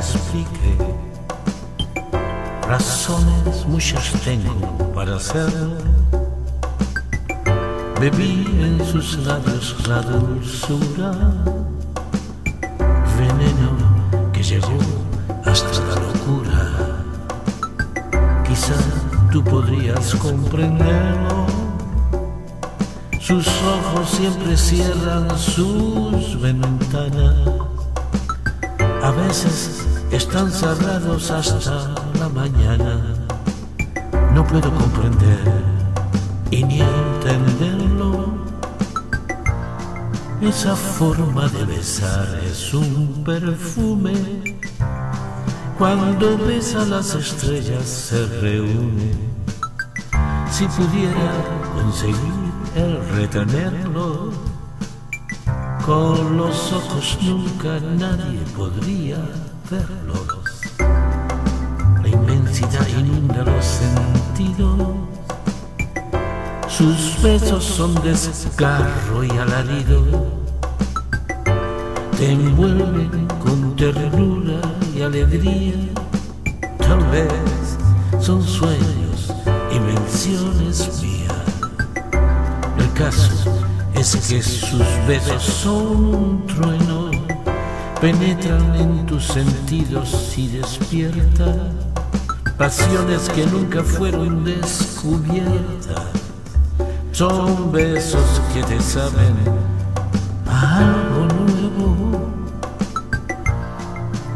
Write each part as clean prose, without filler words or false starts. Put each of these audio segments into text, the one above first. explique. Razones muchas tengo para hacerlo. Bebí en sus labios la dulzura, veneno que llegó hasta la locura. Quizá tú podrías comprenderlo. Sus ojos siempre cierran sus ventanas. A veces están cerrados hasta la mañana. No puedo comprender y ni entenderlo. Esa forma de besar es un perfume. Cuando besa las estrellas se reúne. Si pudiera conseguir el retenerlo, con los ojos nunca nadie podría verlos. La inmensidad inunda los sentidos. Sus besos son desgarro y alarido. Te envuelven con ternura y alegría. Tal vez son sueños, invenciones mías. El caso es que sus besos son truenos, penetran en tus sentidos y despiertan pasiones que nunca fueron descubiertas. Son besos que te saben a algo nuevo.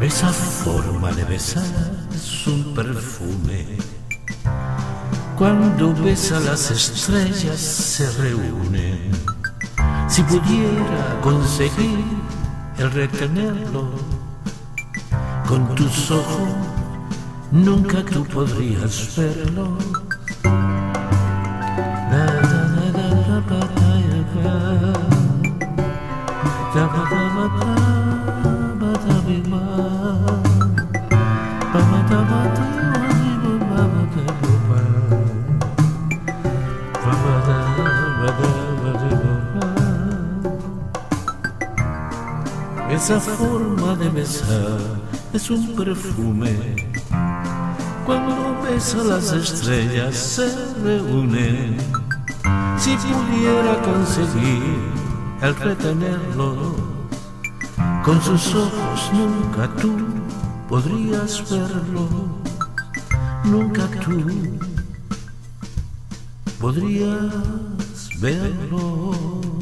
Esa forma de besar es un perfume. Cuando besa las estrellas se reúnen. Si pudiera conseguir el retenerlo, con tus ojos nunca tú podrías verlo. Esa forma de besar es un perfume. Cuando besa las estrellas se reúnen. Si pudiera conseguir el retenerlo, con sus ojos nunca tú podrías verlo. Nunca tú podrías verlo.